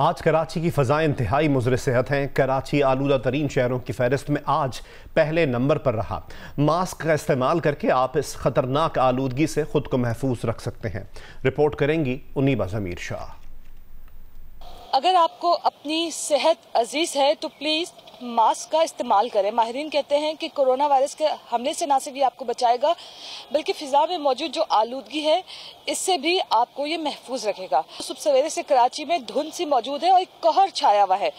आज कराची की फ़ज़ाएं इंतहाई मुज़र सेहत हैं। कराची आलूदा तरीन शहरों की फहरिस्त में आज पहले नंबर पर रहा। मास्क का इस्तेमाल करके आप इस ख़तरनाक आलूदगी से ख़ुद को महफूज रख सकते हैं। रिपोर्ट करेंगी उनीबा ज़मीर शाह। अगर आपको अपनी सेहत अजीज़ है तो प्लीज़ मास्क का इस्तेमाल करें। माहिरीन कहते हैं कि कोरोना वायरस के हमले से ना सिर्फ ये आपको बचाएगा बल्कि फ़िज़ा में मौजूद जो आलूदगी है इससे भी आपको ये महफूज रखेगा। सुबह सवेरे से कराची में धुंध सी मौजूद है और एक कहर छाया हुआ है।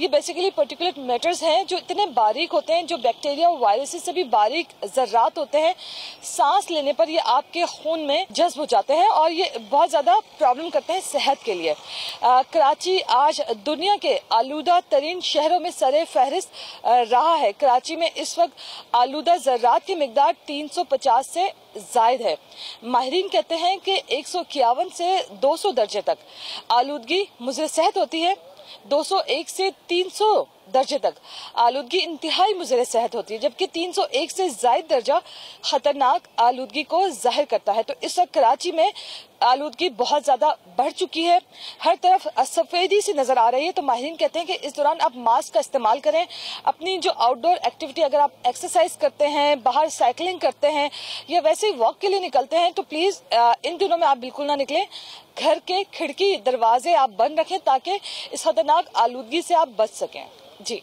ये बेसिकली पर्टिकुलेट मैटर्स हैं जो इतने बारीक होते हैं, जो बैक्टीरिया और वायरसेस से भी बारीक ज़र्रात होते हैं। सांस लेने पर ये आपके खून में जज्ब हो जाते हैं और ये बहुत ज़्यादा प्रॉब्लम करते हैं सेहत के लिए। कराची आज दुनिया के आलूदा तरीन शहरों में सरे फहरिस्त रहा है। कराची में इस वक्त आलूदा ज़र्रात की मिकदार 350 से ज़ायद है। माहिरीन कहते हैं कि 151 से 200 दर्जे तक आलूदगी मुज़र सेहत होती है। 201 से 300 दर्जे तक आलूदगी इंतहाई मुज़र सेहत होती है, जबकि 301 से ज़ायद दर्जा ख़तरनाक आलूदगी को ज़ाहिर करता है। तो इस वक्त कराची में आलूदगी बहुत ज़्यादा बढ़ चुकी है, हर तरफ सफ़ेदी सी नज़र आ रही है। तो माहिरीन कहते हैं कि इस दौरान आप मास्क का इस्तेमाल करें। अपनी जो आउटडोर एक्टिविटी, अगर आप एक्सरसाइज करते हैं, बाहर साइकिलिंग करते हैं या वैसे ही वॉक के लिए निकलते हैं, तो प्लीज़ इन दिनों में आप बिल्कुल ना निकलें। घर के खिड़की दरवाजे आप बंद रखें ताकि इस ख़तरनाक आलूदगी से आप बच सकें। जी।